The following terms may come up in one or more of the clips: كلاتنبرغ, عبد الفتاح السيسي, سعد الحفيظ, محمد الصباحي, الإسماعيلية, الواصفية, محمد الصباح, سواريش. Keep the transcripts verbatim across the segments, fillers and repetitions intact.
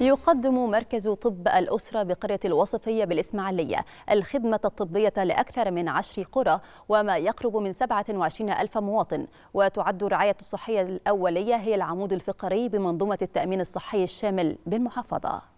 يقدم مركز طب الأسرة بقرية الواصفية بالإسماعيلية الخدمة الطبية لأكثر من عشر قرى وما يقرب من سبعة وعشرين ألف مواطن. وتعد الرعاية الصحية الأولية هي العمود الفقري بمنظومة التأمين الصحي الشامل بالمحافظة.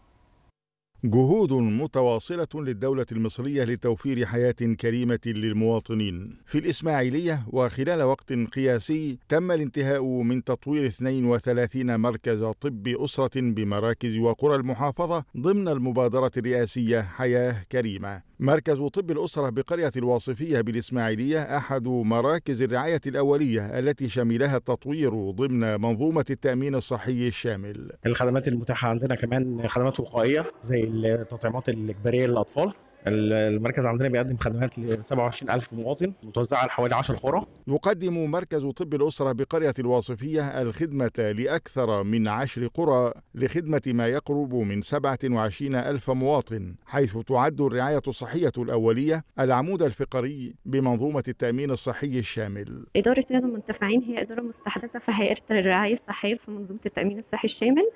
جهود متواصلة للدولة المصرية لتوفير حياة كريمة للمواطنين. في الإسماعيلية وخلال وقت قياسي تم الانتهاء من تطوير اثنين وثلاثين مركز طب أسرة بمراكز وقرى المحافظة ضمن المبادرة الرئاسية حياة كريمة. مركز طب الأسرة بقرية الواصفية بالإسماعيلية أحد مراكز الرعاية الأولية التي شملها التطوير ضمن منظومة التأمين الصحي الشامل. الخدمات المتاحة عندنا كمان خدمات وقائية زي التطعيمات الإجبارية للأطفال. المركز عندنا بيقدم خدمات ل سبعة وعشرين ألف مواطن متوزعه على حوالي عشر قرى. يقدم مركز طب الأسرة بقرية الواصفية الخدمة لأكثر من عشر قرى لخدمة ما يقرب من سبعة وعشرين ألف مواطن، حيث تعد الرعاية الصحية الأولية العمود الفقري بمنظومة التأمين الصحي الشامل. إدارة رياض المنتفعين هي إدارة مستحدثة في هيئة الرعاية الصحية في منظومة التأمين الصحي الشامل،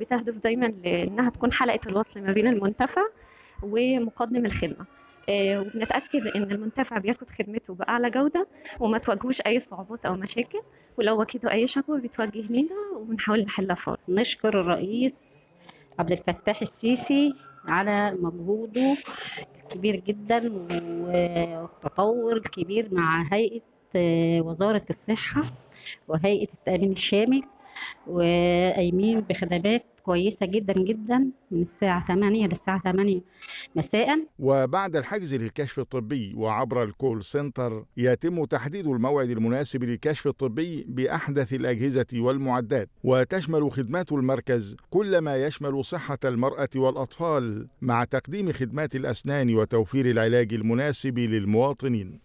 بتهدف دايما لأنها تكون حلقة الوصل ما بين المنتفع ومقدم الخدمة، آه وبنتأكد إن المنتفع بياخد خدمته بأعلى جودة وما تواجهوش أي صعوبات أو مشاكل، ولو واجهته أي شكوى بيتوجه لينا وبنحاول نحلها فورا. نشكر الرئيس عبد الفتاح السيسي على مجهوده الكبير جدا والتطور الكبير مع هيئة وزارة الصحة وهيئة التأمين الشامل، وقايمين بخدمات كويسة جدا جدا من الساعة ثمانية للساعة ثمانية مساء. وبعد الحجز للكشف الطبي وعبر الكول سنتر يتم تحديد الموعد المناسب للكشف الطبي بأحدث الأجهزة والمعدات. وتشمل خدمات المركز كل ما يشمل صحة المرأة والأطفال مع تقديم خدمات الأسنان وتوفير العلاج المناسب للمواطنين.